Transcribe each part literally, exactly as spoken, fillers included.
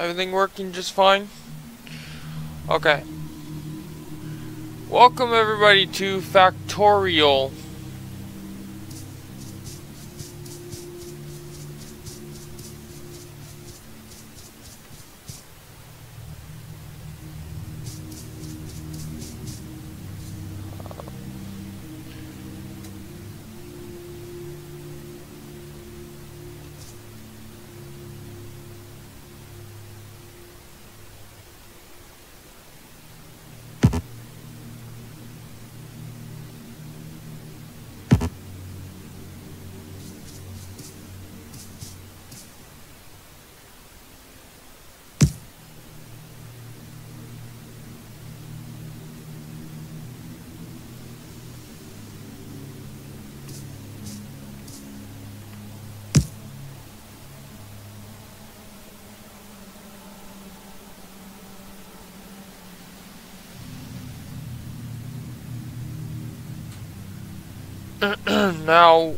Everything working just fine? Okay. Welcome everybody to Factorio. Now,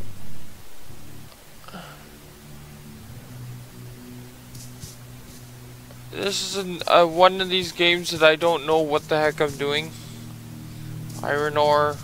this is an, uh, one of these games that I don't know what the heck I'm doing. Iron ore.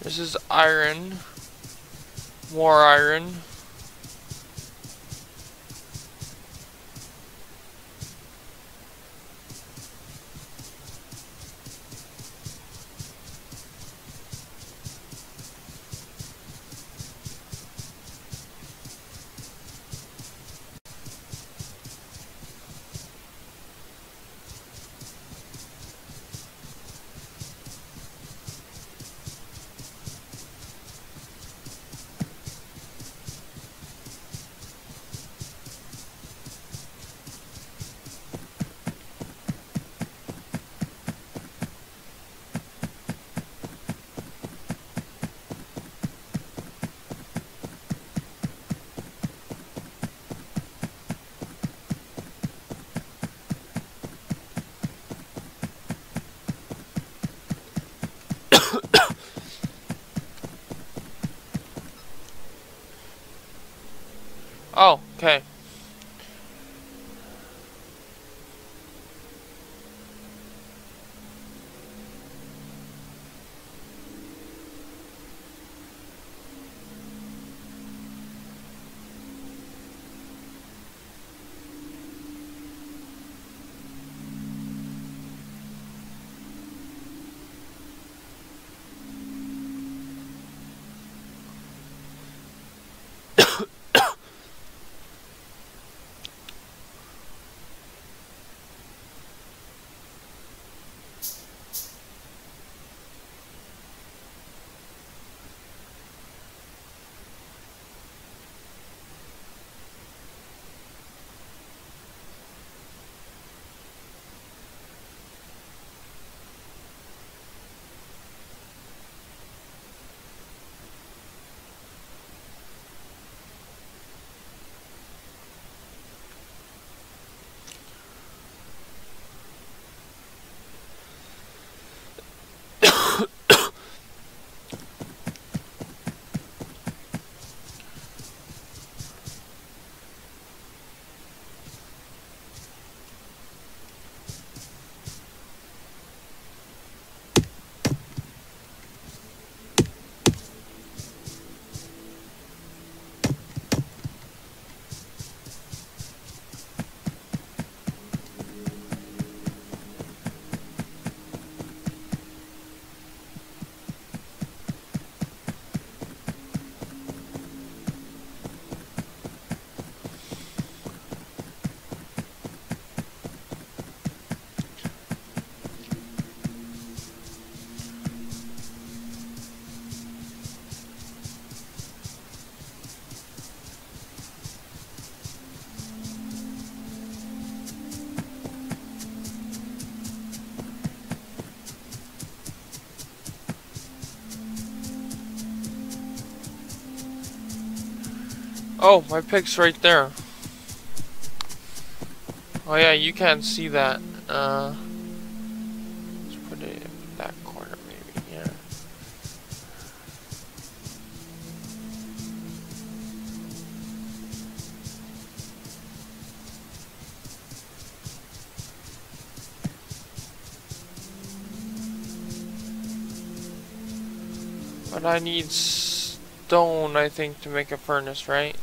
This is iron, more iron. Oh, okay. Oh, my pig's right there. Oh yeah, you can't see that. Uh, let's put it in that corner maybe, yeah. But I need stone, I think, to make a furnace, right?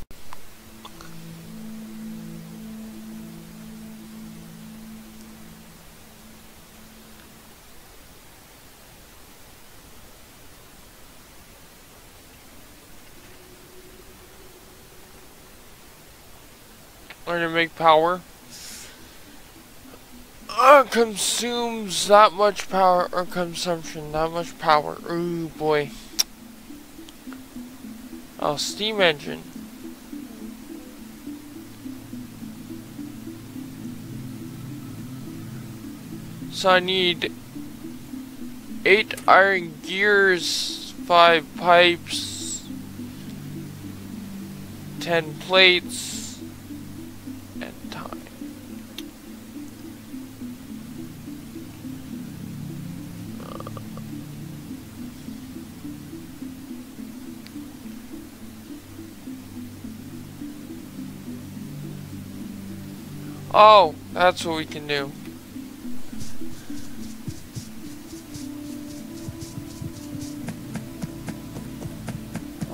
To make power uh, consumes that much power or consumption that much power. Ooh boy. Oh, steam engine. So I need eight iron gears, five pipes, ten plates. Oh, that's what we can do.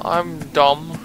I'm dumb.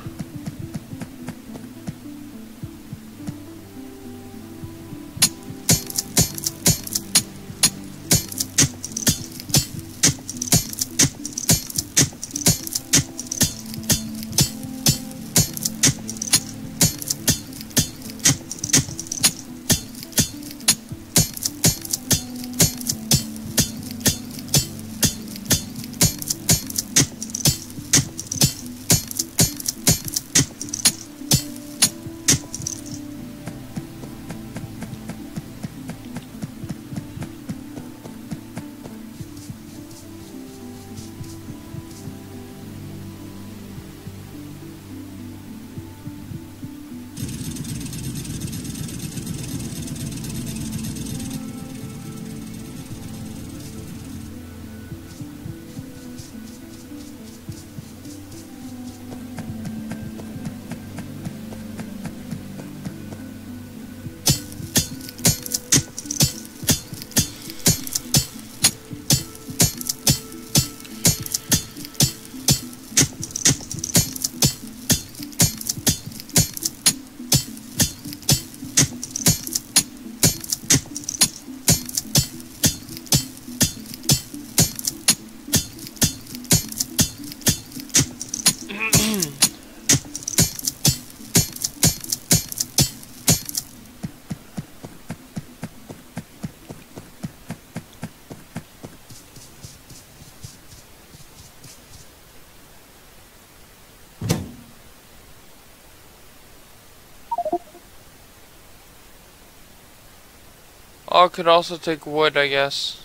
Oh, I could also take wood, I guess.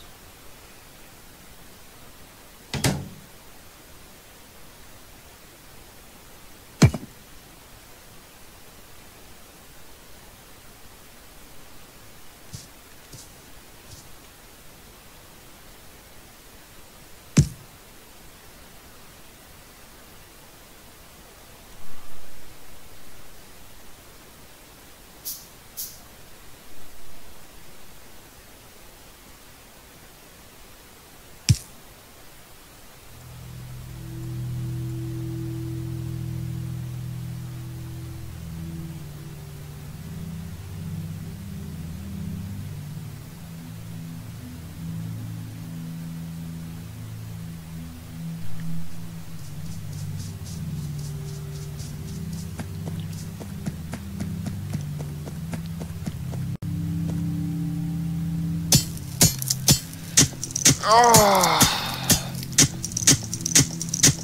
Oh,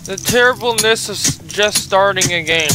the terribleness of just starting a game.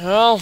Well,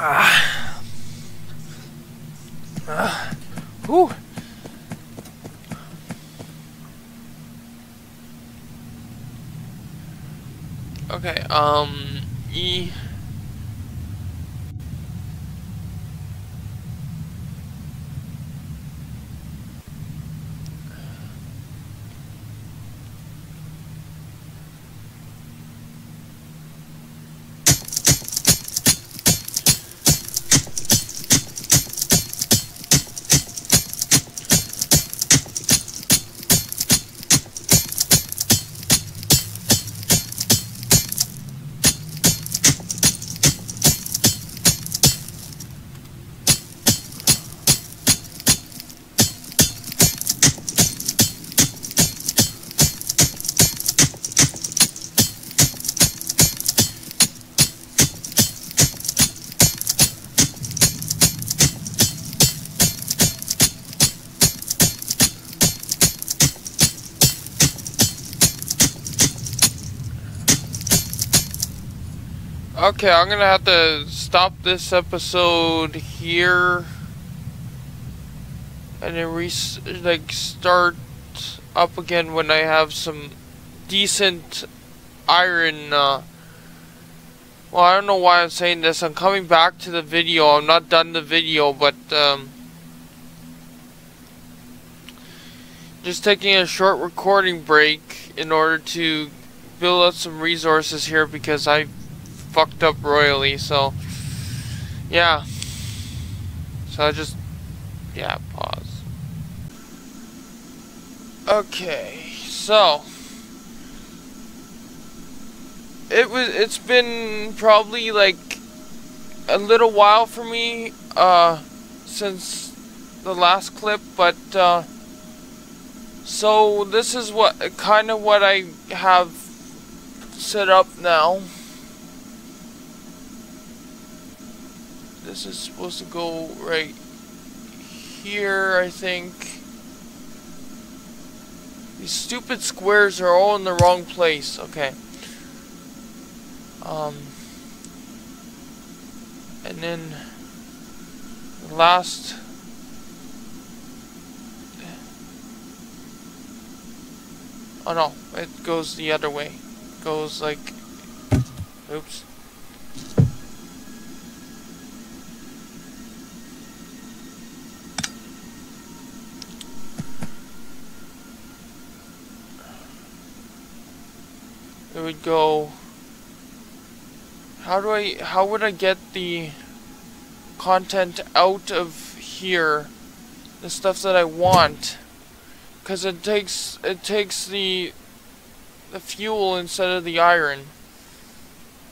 Ah. Ah. Whew. Okay, um, E. Okay, I'm gonna have to stop this episode here and then re like start up again when I have some decent iron. Uh, well, I don't know why I'm saying this. I'm coming back to the video. I'm not done the video, but um, just taking a short recording break in order to build up some resources here because I fucked up royally, so yeah. So I just yeah, pause. Okay, so it was it's been probably like a little while for me, uh since the last clip, but uh so this is what kind of what I have set up now. This is supposed to go right here, I think. These stupid squares are all in the wrong place. Okay. Um, and then the last... Oh no, it goes the other way. It goes like... Oops. It would go, how do I, how would I get the content out of here, the stuff that I want, because it takes, it takes the, the fuel instead of the iron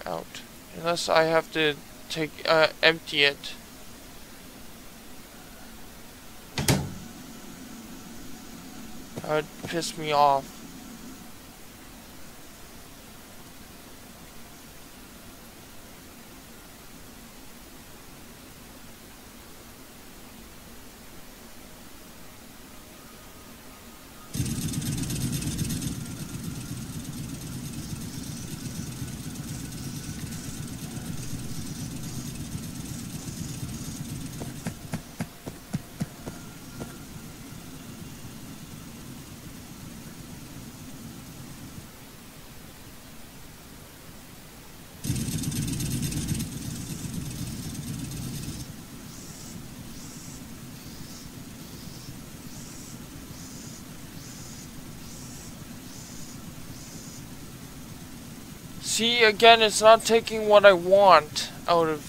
out, unless I have to take, uh, empty it. That would piss me off. See, again, it's not taking what I want out of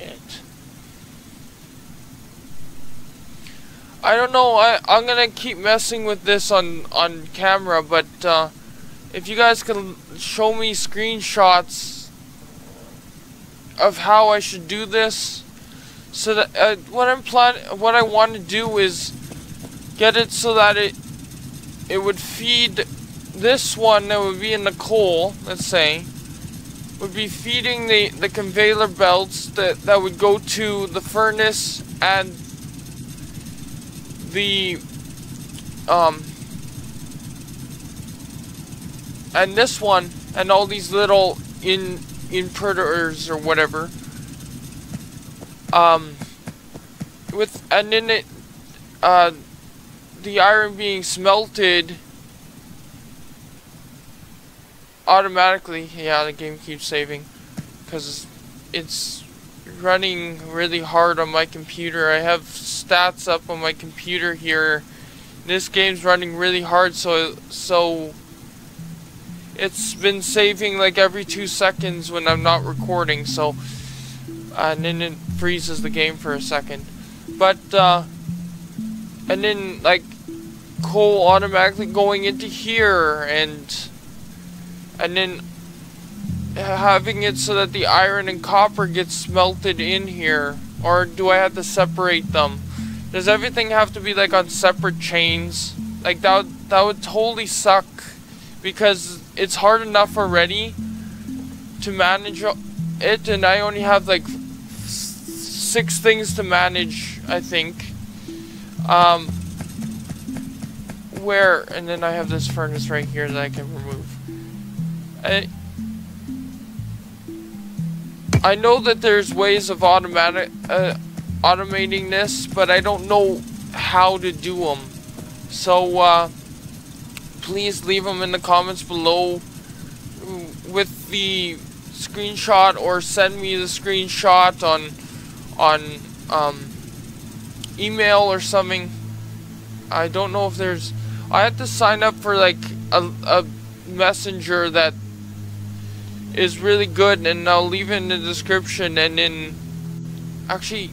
it. I don't know, I, I'm gonna keep messing with this on, on camera, but uh, if you guys can show me screenshots of how I should do this, so that uh, what I'm plan, what I want to do is get it so that it it would feed this one that would be in the coal, let's say, would be feeding the, the conveyor belts that, that would go to the furnace and the, um, and this one, and all these little in inverters or whatever, um, with, and then it, uh, the iron being smelted automatically. Yeah, the game keeps saving because it's running really hard on my computer. I have stats up on my computer here. This game's running really hard, so so it's been saving like every two seconds when I'm not recording. So and then it freezes the game for a second, but uh, and then like coal automatically going into here, and and then having it so that the iron and copper gets smelted in here. Or do I have to separate them? Does everything have to be like on separate chains? Like that would, that would totally suck, because it's hard enough already to manage it, and I only have like six things to manage, I think. Um, where, and then I have this furnace right here that I can remove. I, I know that there's ways of automatic uh, automating this, but I don't know how to do them. So uh, please leave them in the comments below with the screenshot, or send me the screenshot on on um, email or something. I don't know if there's. I had to sign up for like a a messenger that is really good, and I'll leave it in the description. And then actually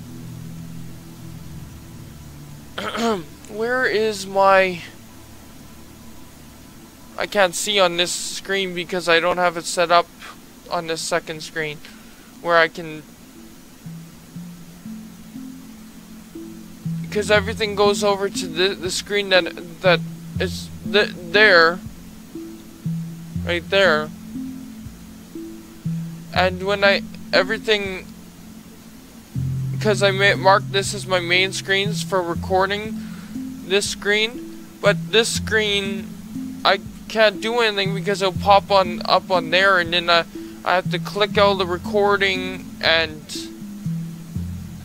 where is my, I can't see on this screen because I don't have it set up on this second screen where I can, because everything goes over to the, the screen that that is th there right there. And when I, everything, because I marked this as my main screens for recording this screen, but this screen, I can't do anything because it'll pop on up on there, and then I, I have to click out the recording, and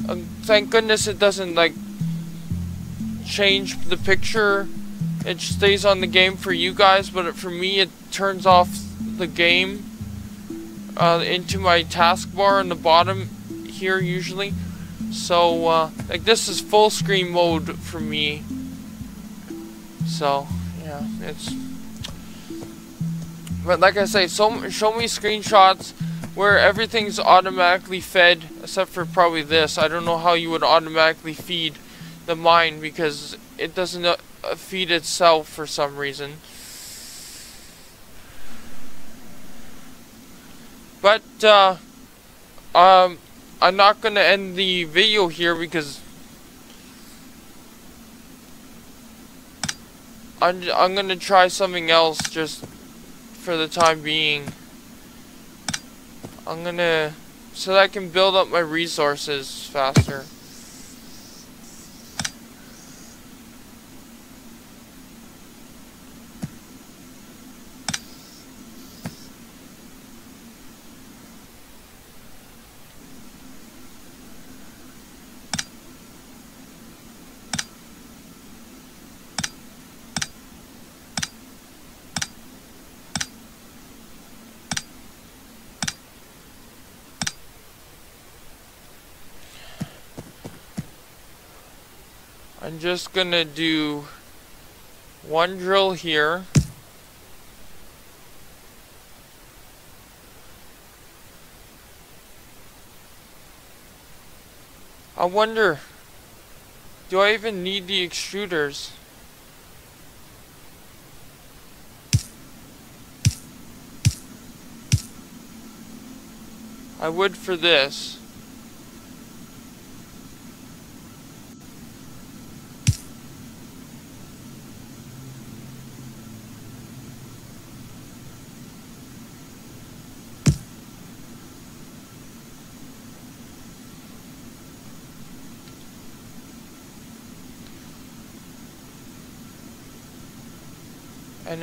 uh, thank goodness it doesn't like change the picture. It stays on the game for you guys, but it, for me it turns off the game. Uh, into my taskbar on the bottom here usually. So uh, like this is full screen mode for me. So yeah, it's. But like I say, so show me screenshots where everything's automatically fed, except for probably this. I don't know how you would automatically feed the mine because it doesn't uh, feed itself for some reason. But, uh, um, I'm not going to end the video here because I'm, I'm going to try something else just for the time being. I'm going to, so that I can build up my resources faster. I'm just gonna do one drill here, I wonder, do I even need the extruders? I would for this. And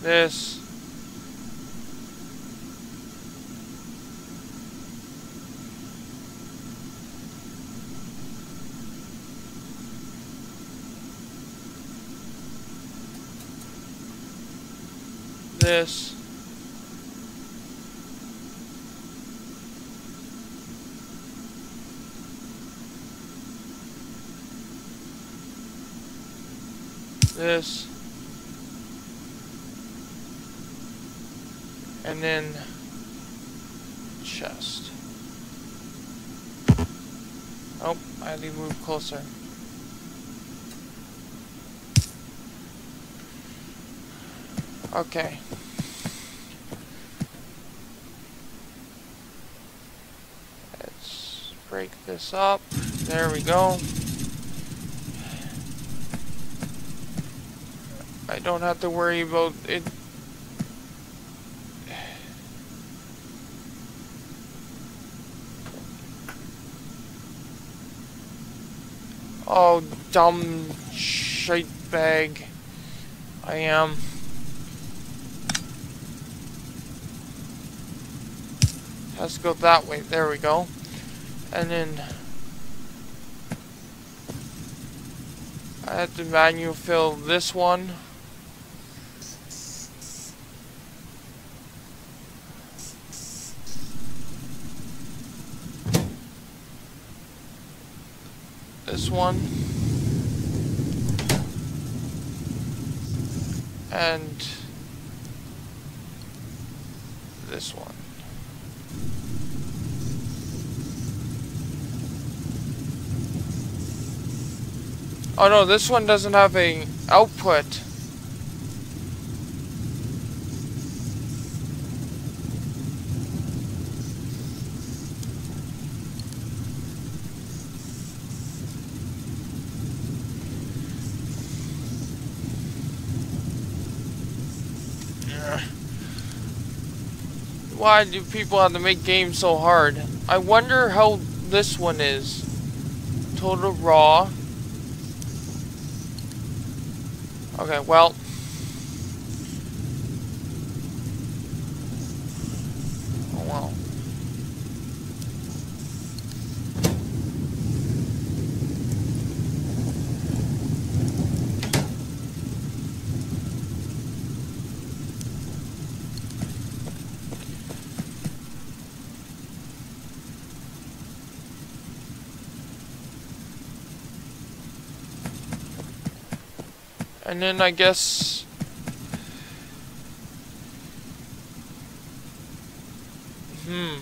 This. This. And then chest. Oh, I need to move closer. Okay. Let's break this up. There we go. I don't have to worry about it. Oh, dumb shite bag. I am. Has to go that way. There we go. And then I have to manually fill this one. This one and this one. Oh no, this one doesn't have a output. Why do people have to make games so hard? I wonder how this one is. Total raw. Okay, well. Oh, wow. And then I guess hmm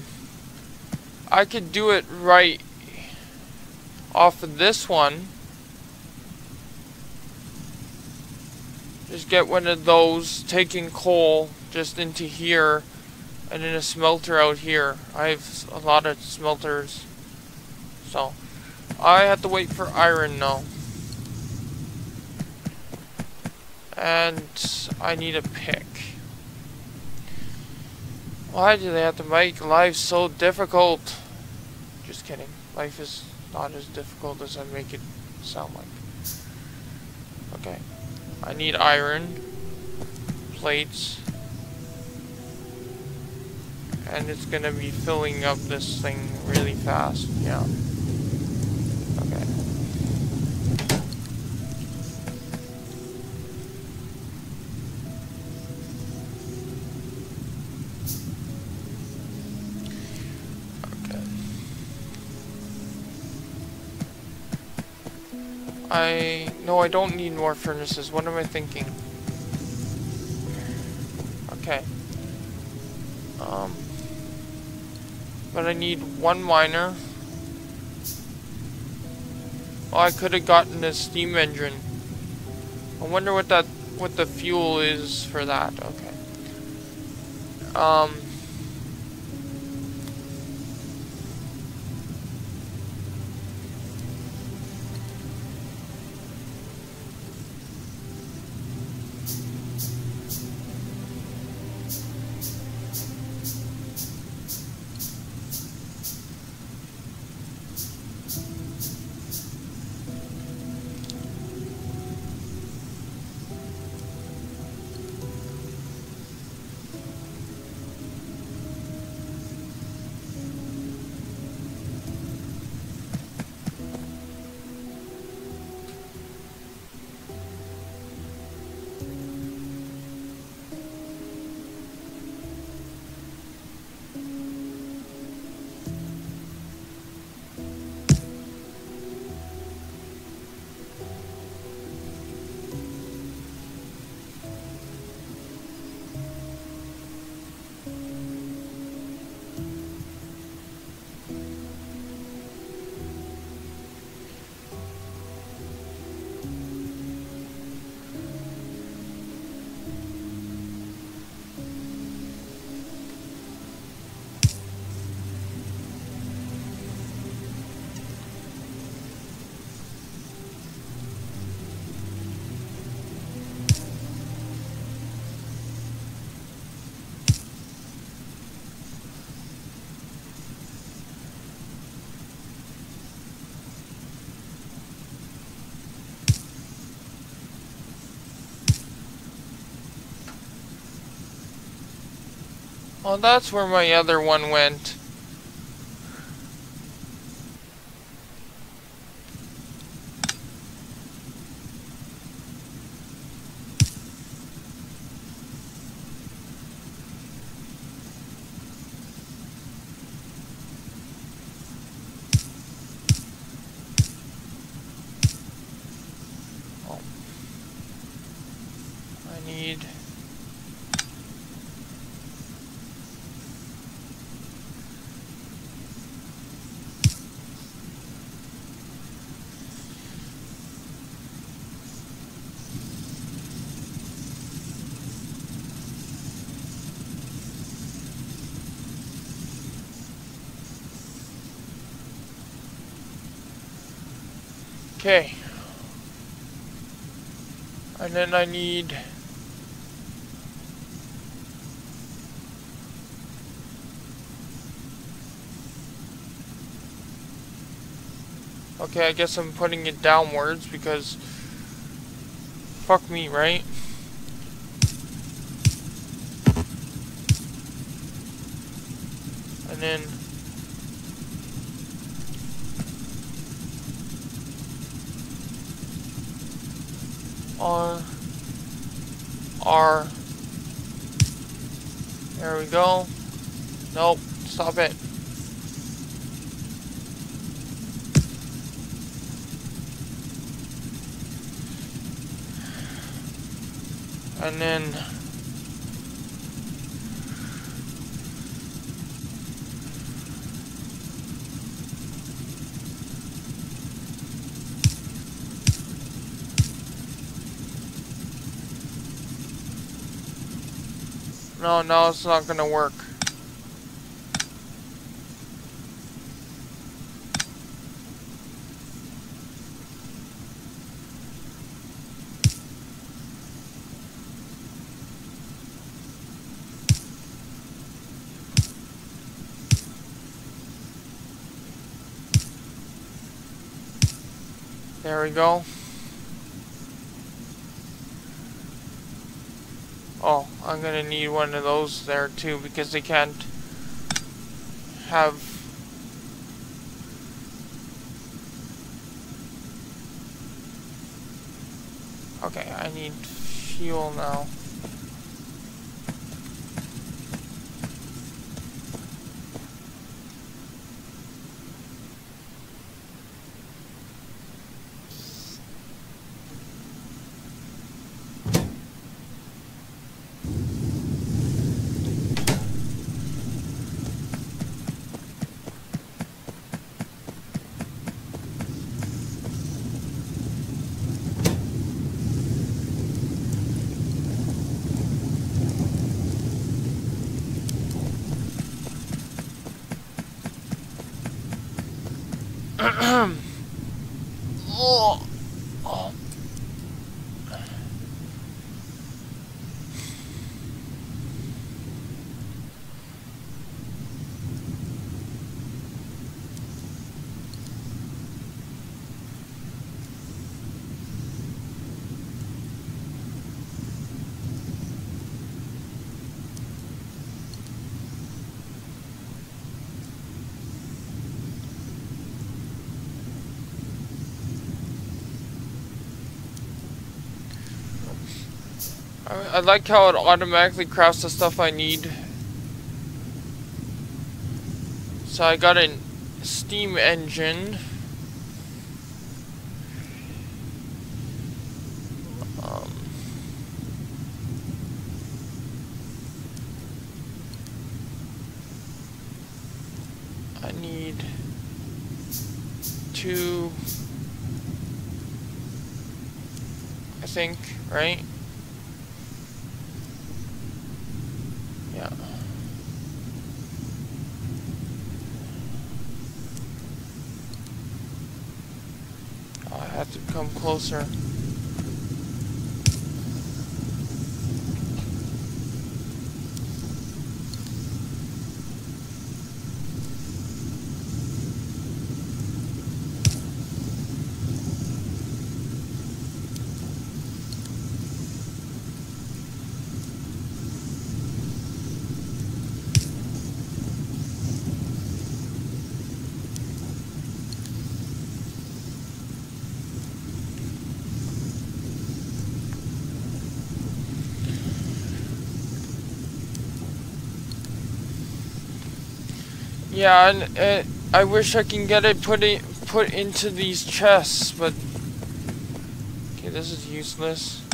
I could do it right off of this one. Just get one of those, taking coal just into here, and then a smelter out here. I have a lot of smelters, so I have to wait for iron now. And I need a pick. Why do they have to make life so difficult? Just kidding. Life is not as difficult as I make it sound like. Okay. I need iron plates. and it's gonna be filling up this thing really fast. Yeah. Okay. I... No, I don't need more furnaces. What am I thinking? Okay. Um... But I need one miner. Oh, I could have gotten a steam engine. I wonder what that... what the fuel is for that. Okay. Um... Oh, that's where my other one went. Oh. I need... Okay, and then I need okay, I guess I'm putting it downwards because fuck me, right? And then R, R, there we go. Nope, stop it. And then No, no, it's not gonna work. There we go. Oh, I'm gonna need one of those there too because they can't have okay, I need fuel now. Oh. Oh. I like how it automatically crafts the stuff I need. So I got a steam engine. Um, I need two, I think, right? Come closer. Yeah, and it, I wish I can get it put in, put into these chests, but okay, this is useless.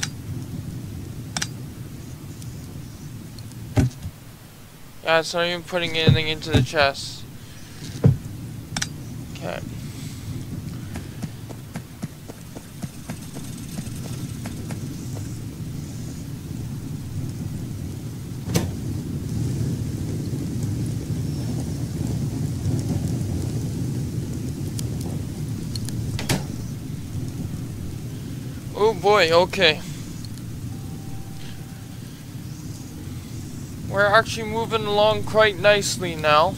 Yeah, it's not even putting anything into the chest. Okay. Oh boy, okay. We're actually moving along quite nicely now.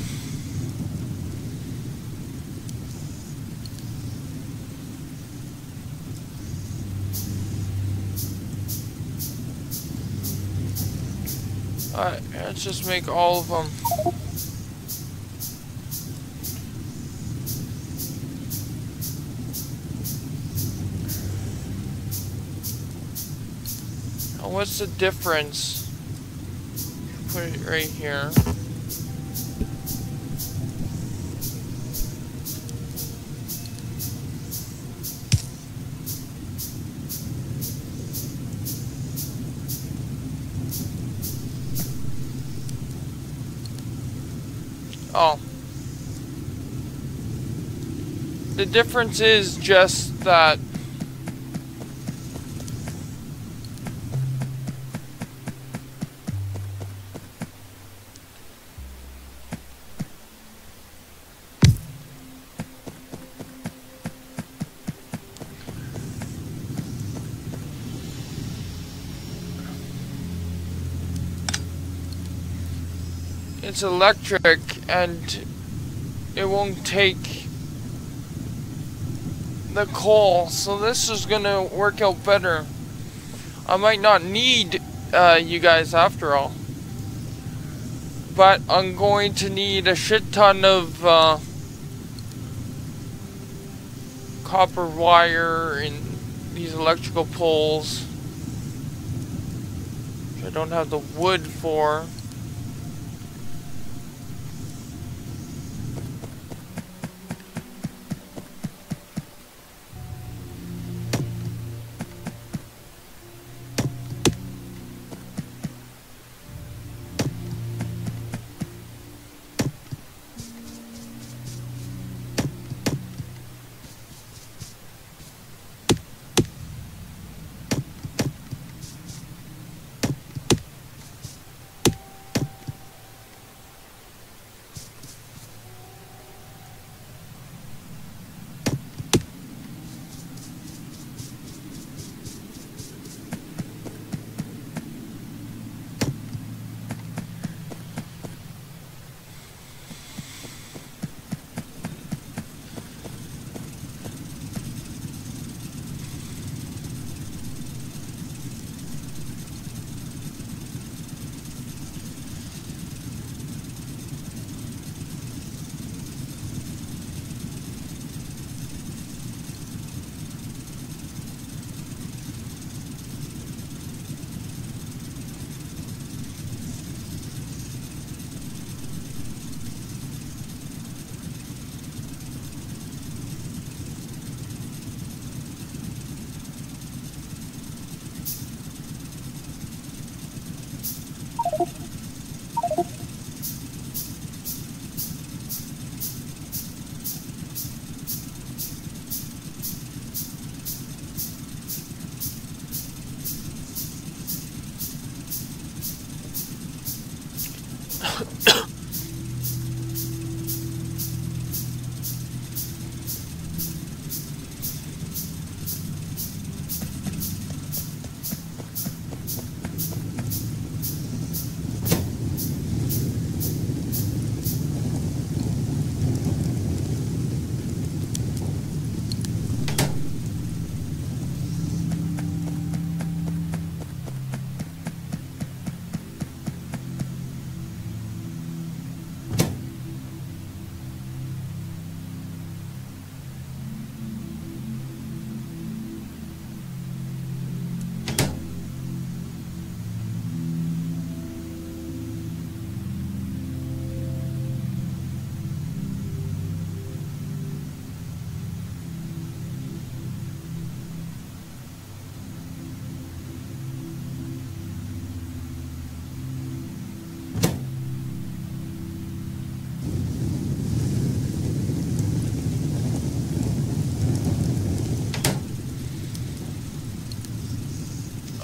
Alright, let's just make all of them. What's the difference? Put it right here. Oh. The difference is just that it's electric and it won't take the coal, so this is gonna work out better. I might not need uh, you guys after all. but I'm going to need a shit ton of uh, copper wire and these electrical poles, which I don't have the wood for.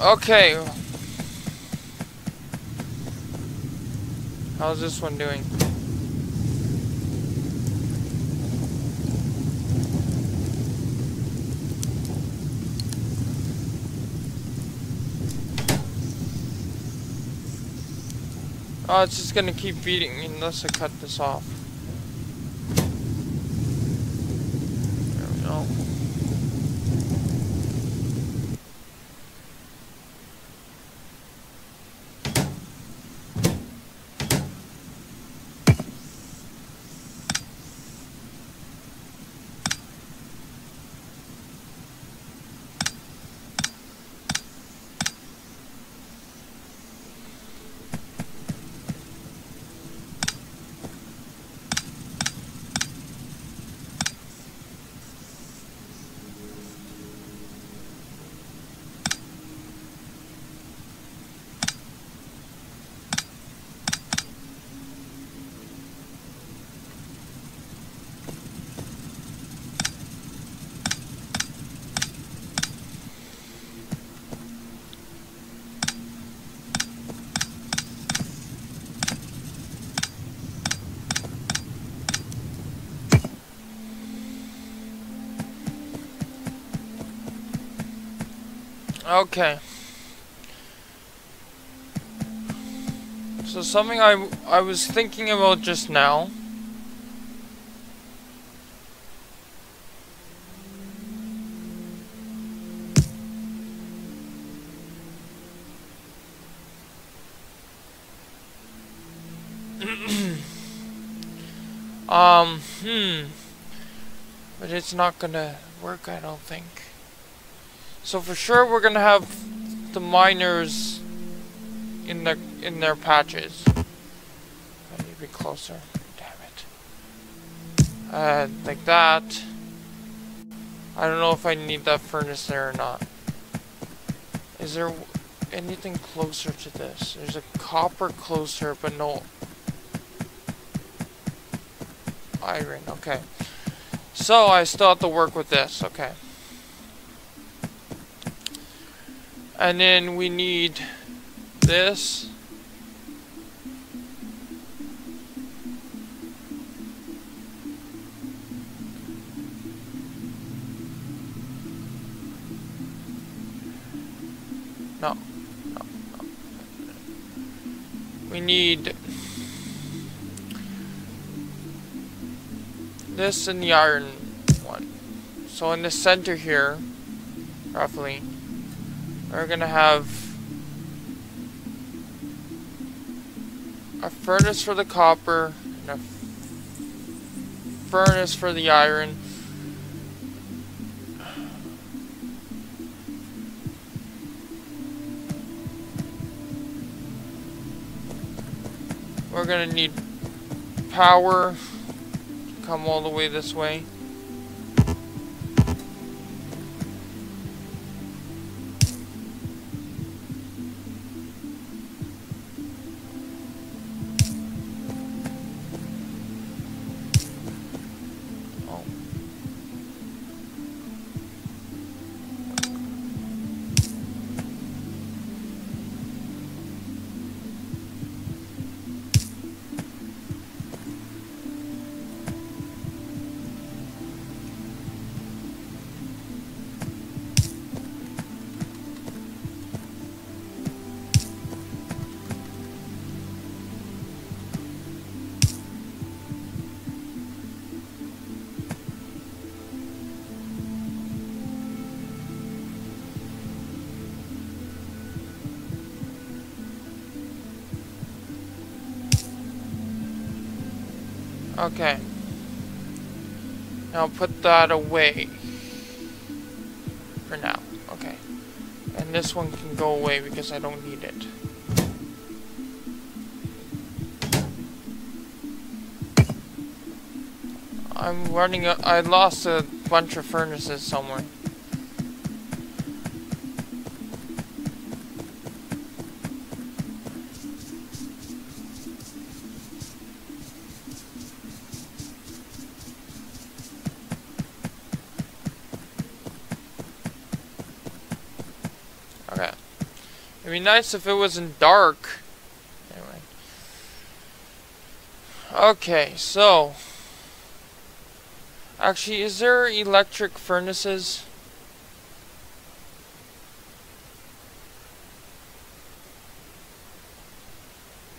Okay. How's this one doing? Oh, it's just gonna keep beating me unless I cut this off. There we go. Okay. So something I, I was thinking about just now. Um, hmm. But it's not gonna work, I don't think. So for sure we're gonna have the miners in their, in their patches. I need to be closer. Damn it. Uh, like that. I don't know if I need that furnace there or not. Is there anything closer to this? There's a copper closer, but no iron. Okay. So I still have to work with this. Okay. And then we need this. No, no, no. We need this and the iron one. So in the center here, roughly, we're gonna have a furnace for the copper and a furnace for the iron. We're gonna need power to come all the way this way. Oh. Okay. Now put that away. For now. Okay. And this one can go away because I don't need it. I'm running a- I lost a bunch of furnaces somewhere. It'd be nice if it wasn't dark. Anyway. Okay, so. Actually, is there electric furnaces?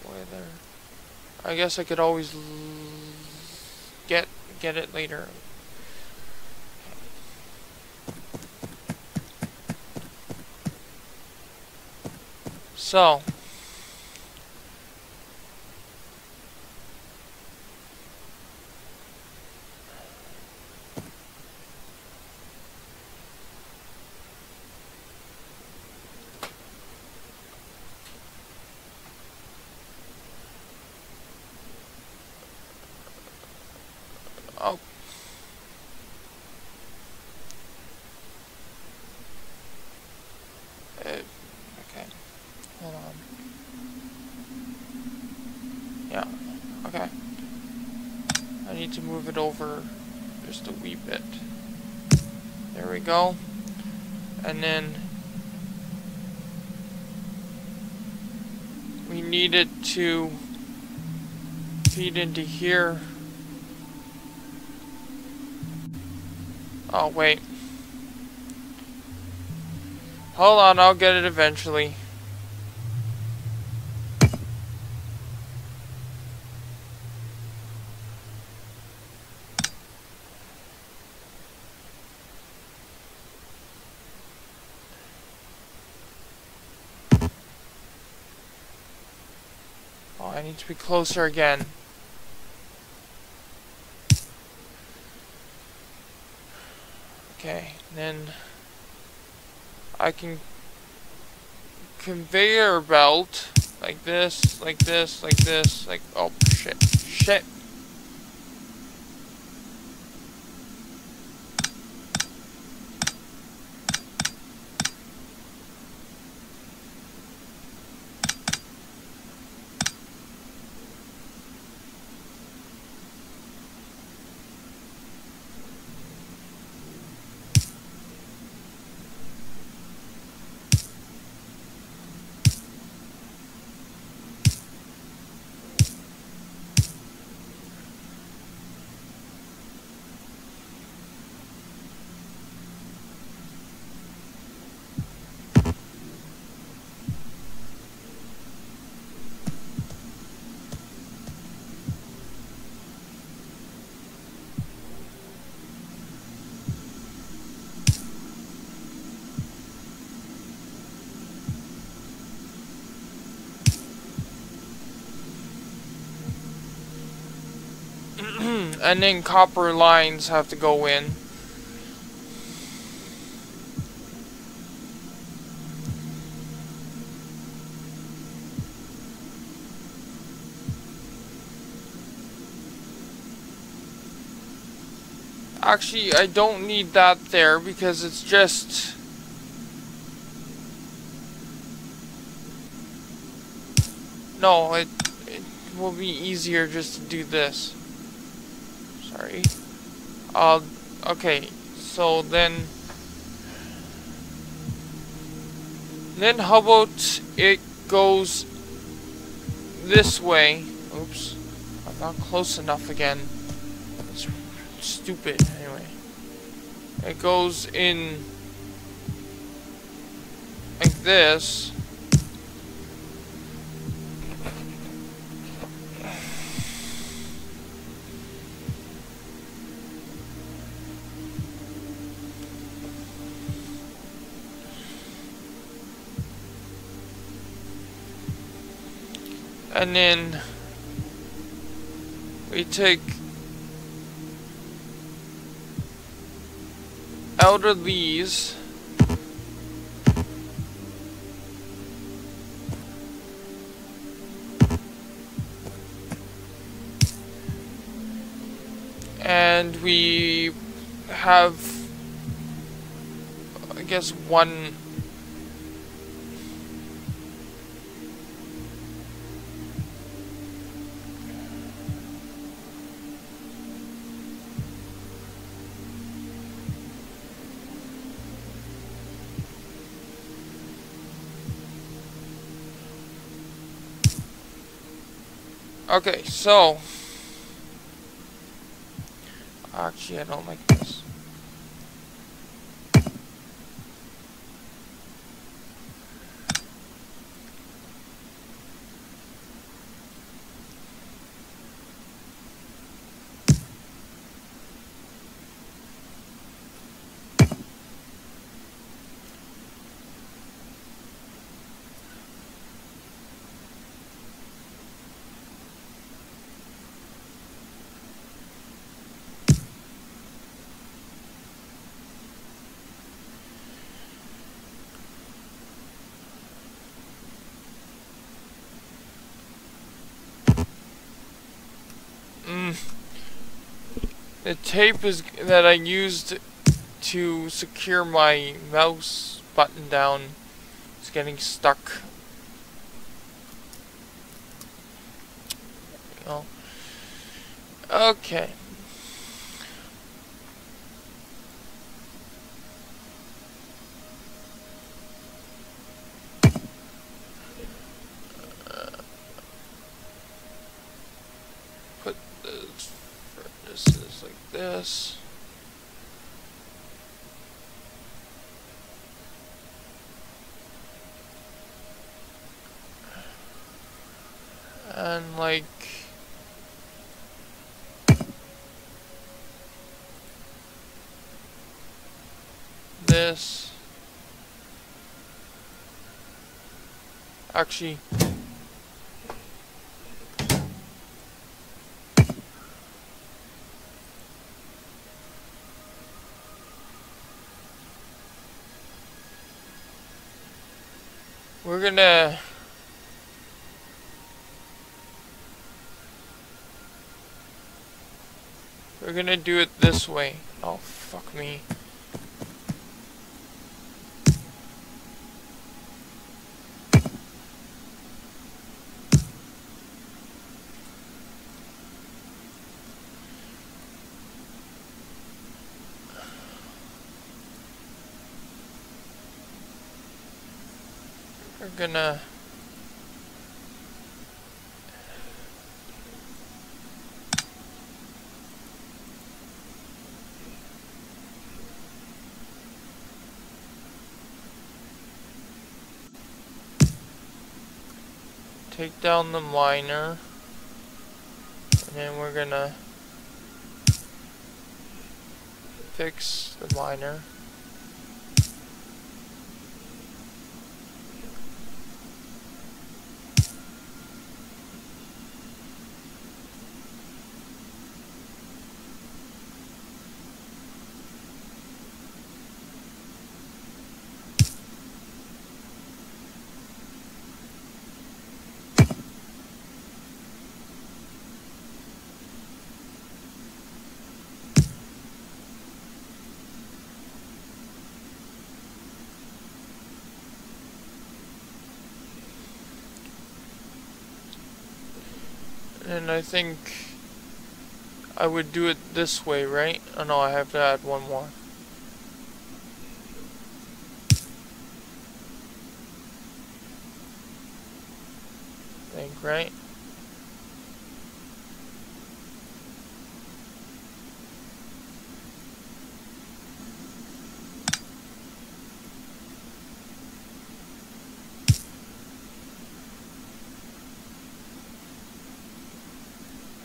Boy, there. I guess I could always l get get it later. So, oh. It, okay. Hold on. Yeah, okay. I need to move it over just a wee bit. There we go. And then we need it to feed into here. Oh, wait. Hold on, I'll get it eventually. To be closer again. then I can conveyor belt like this, like this, like this, like, oh shit, shit. And then copper lines have to go in. Actually, I don't need that there because it's just... No, it, it will be easier just to do this. Sorry. Uh, okay, so then... Then how about it goes this way? Oops, I'm not close enough again. It's stupid, anyway. It goes in... like this. And then we take out of these and we have, I guess, one Okay, so actually I don't like this. The tape is that I used to secure my mouse button down is getting stuck. Oh. Okay. This. And like this. Actually, We're gonna We're gonna do it this way. Oh, fuck me. We're gonna take down the miner, and then we're gonna fix the miner. And I think I would do it this way, right? Oh no, I have to add one more. I think, right?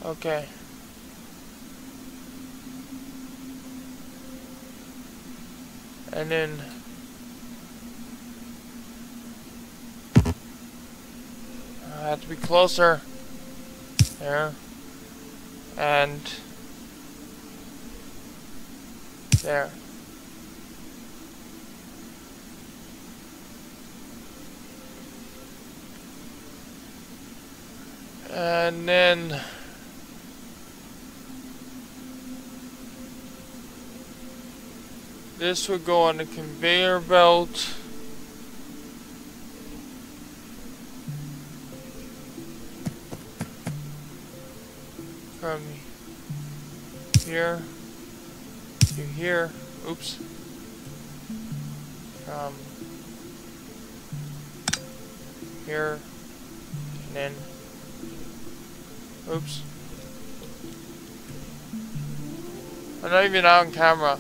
Okay. And then I have to be closer. There. And there. And then this would go on the conveyor belt. From here to here. Oops. From here and then. Oops. I'm not even on camera.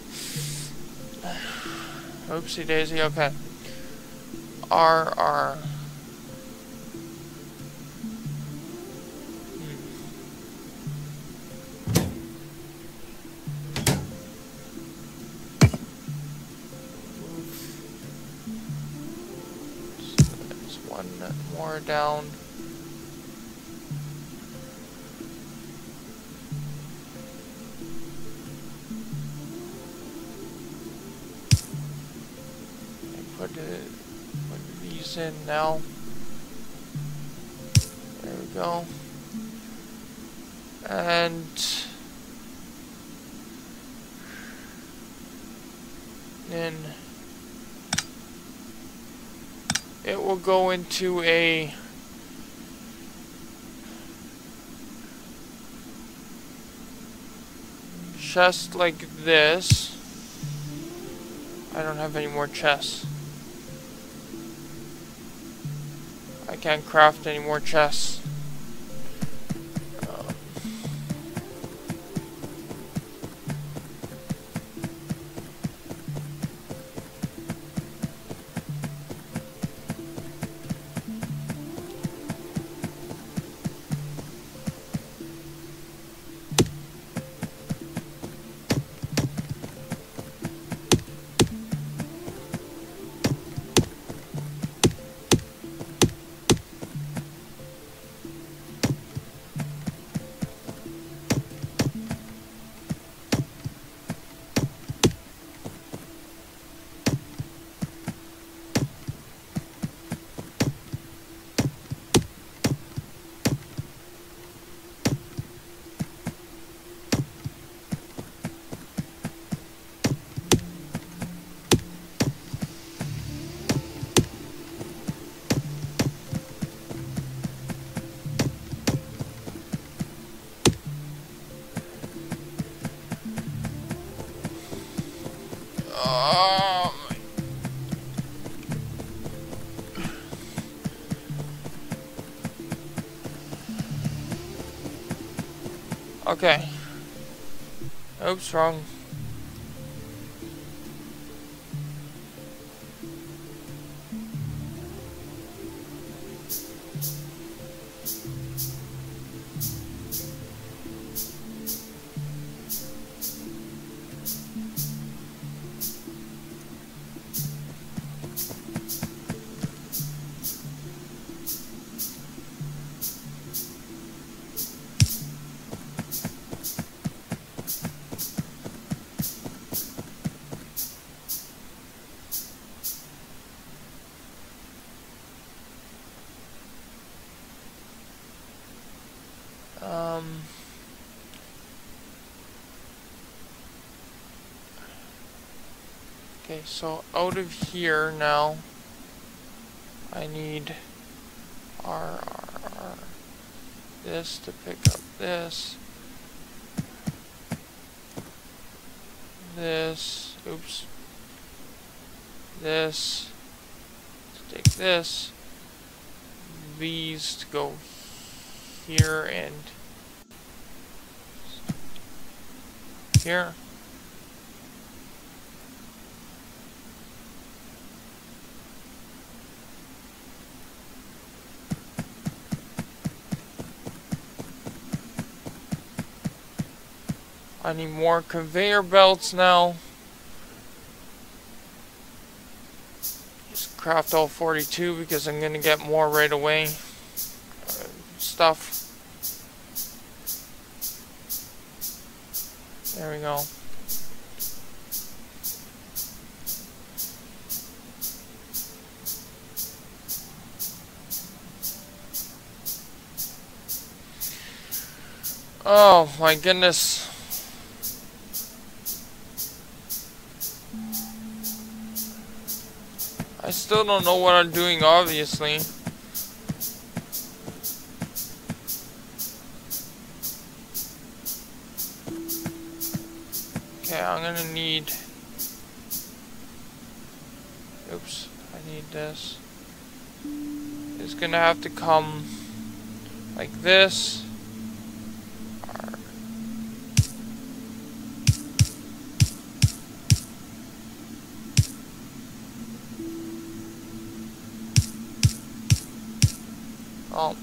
Oopsie daisy, okay. R R. So there's one more down. In now. There we go. And then it will go into a chest like this. I don't have any more chests. I can't craft any more chests. Um, Okay. Oops, wrong. Okay, so out of here now, I need R, R, R, this to pick up this, this, oops, this, to take this, these to go here and here. I need more conveyor belts now. Just craft all forty-two because I'm gonna get more right away. Uh, stuff. There we go. Oh my goodness. I still don't know what I'm doing, obviously. Okay, I'm gonna need... Oops, I need this. It's gonna have to come like this. Oh.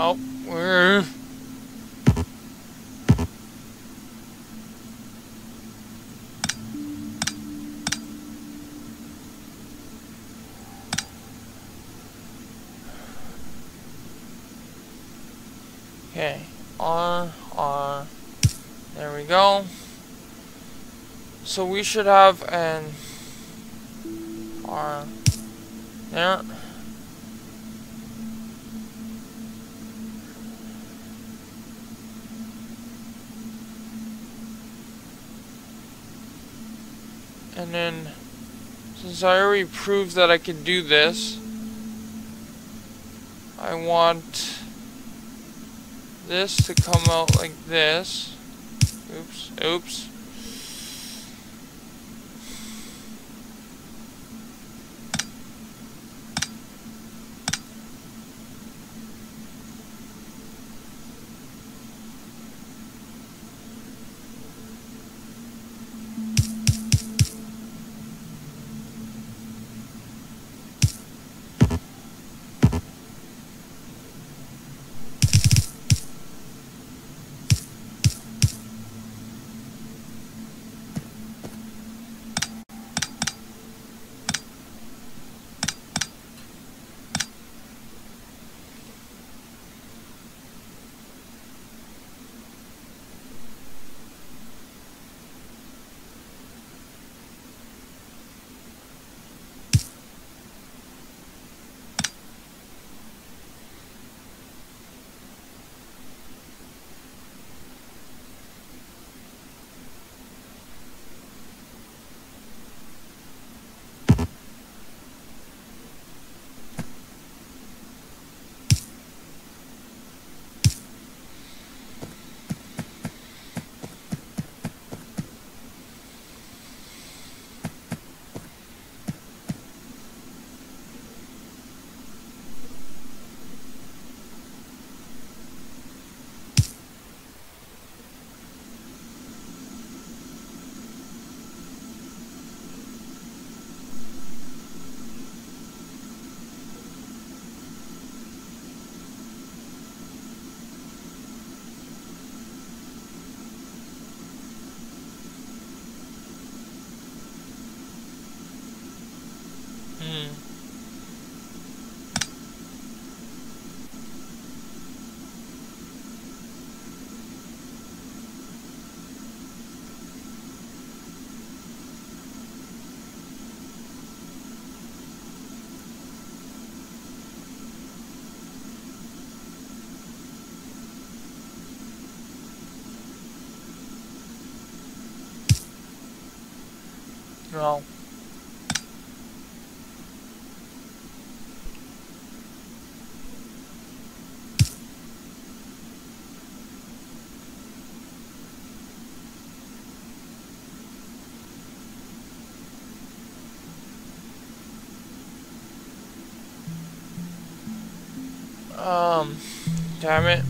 Oh. We're Okay, R, R, there we go. So we should have an R there. And then, since I already proved that I can do this, I want this to come out like this. Oops, oops. No. Um, damn it.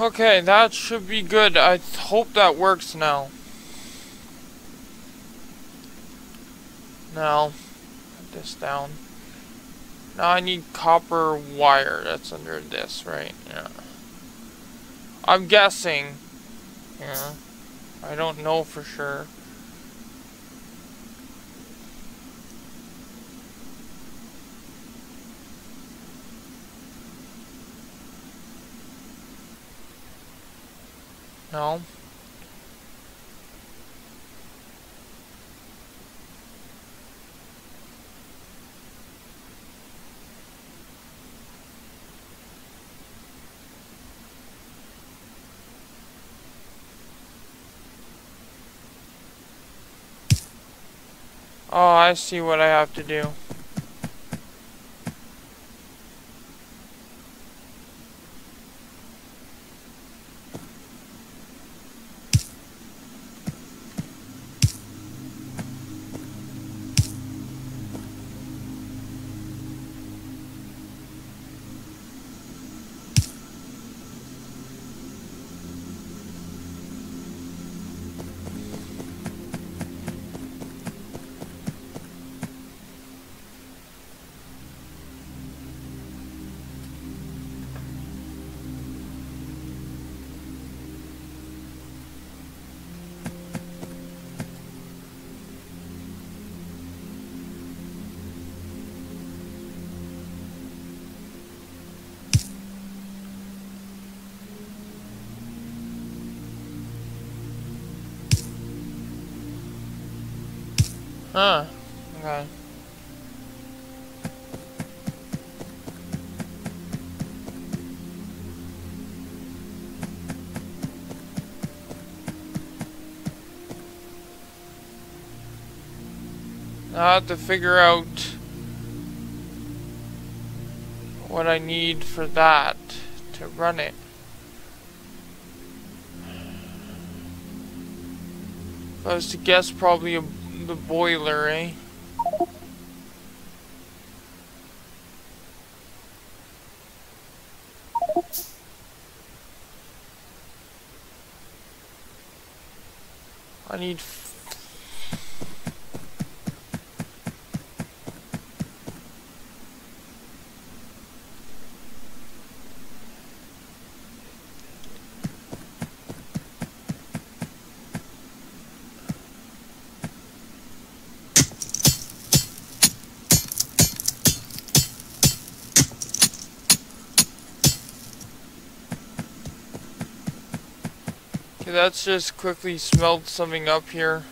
Okay, that should be good. I hope that works now. Now, put this down. Now I need copper wire. That's under this, right? Yeah. I'm guessing. Yeah. I don't know for sure. No. Oh, I see what I have to do. Huh, okay. I'll have to figure out what I need for that to run it. If I was to guess, probably a, the boiler, eh? I need four. Let's just quickly smelt something up here.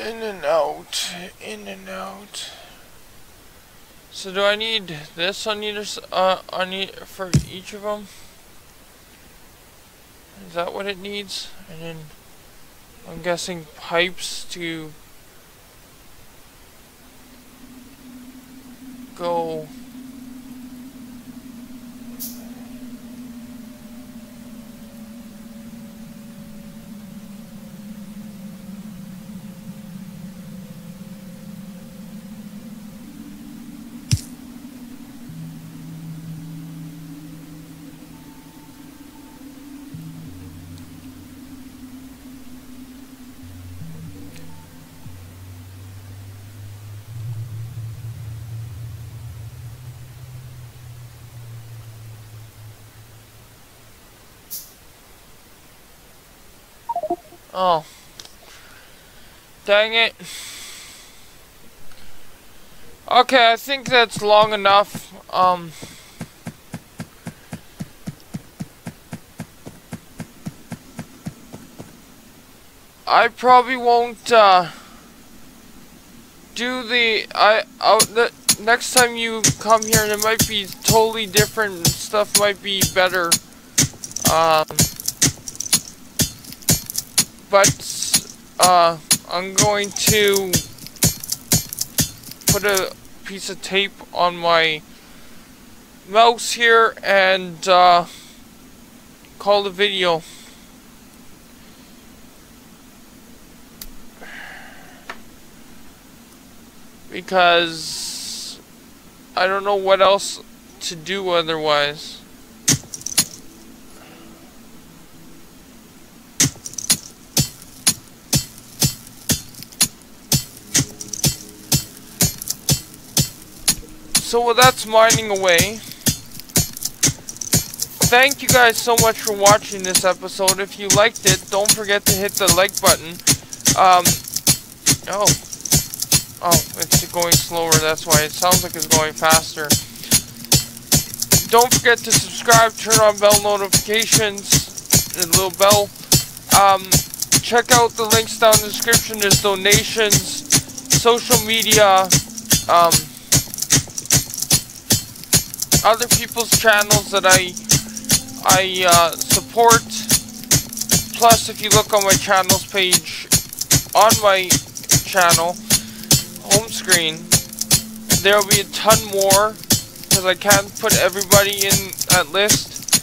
In and out, in and out. So do I need this on either uh, on e for each of them? Is that what it needs? And then I'm guessing pipes to go. Oh, dang it. Okay, I think that's long enough. Um, I probably won't uh, do the, I, I, the next time you come here, it might be totally different. Stuff might be better. Um... But uh, I'm going to put a piece of tape on my mouse here and uh, call the video. Because I don't know what else to do otherwise. So well, that's mining away. thank you guys so much for watching this episode. If you liked it, don't forget to hit the like button. Um, oh, oh, it's going slower, that's why it sounds like it's going faster. Don't forget to subscribe, turn on bell notifications, the little bell. Um, check out the links down in the description. There's donations, social media, um, other people's channels that I I uh, support. Plus, if you look on my channels page, on my channel home screen, there'll be a ton more because I can't put everybody in that list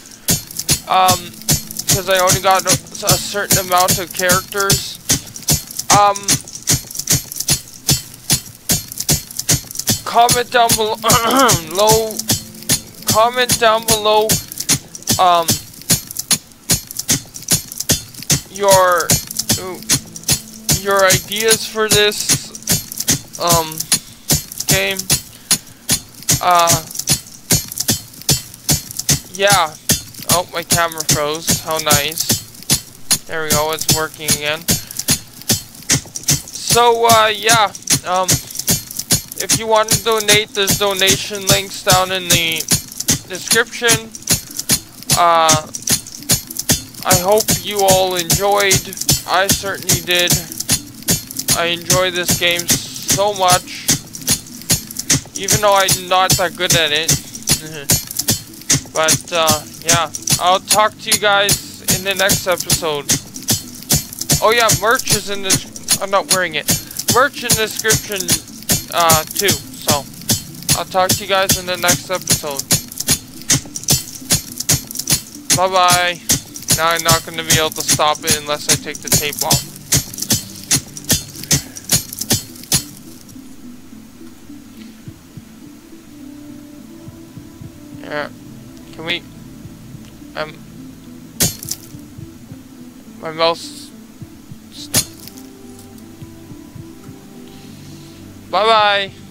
because um, I only got a, a certain amount of characters. Um, comment down below. low, comment down below. Um, your your ideas for this um game. Uh, yeah. Oh, my camera froze. How nice. There we go. It's working again. So uh, yeah. Um, if you want to donate, there's donation links down in the description. Uh, I hope you all enjoyed. I certainly did. I enjoy this game so much, even though I'm not that good at it. But, uh, yeah, I'll talk to you guys in the next episode. Oh yeah, merch is in the, I'm not wearing it, merch in the description, uh, too, so, I'll talk to you guys in the next episode. Bye bye. Now I'm not going to be able to stop it unless I take the tape off. Yeah. Can we... Um... My mouse... Bye bye!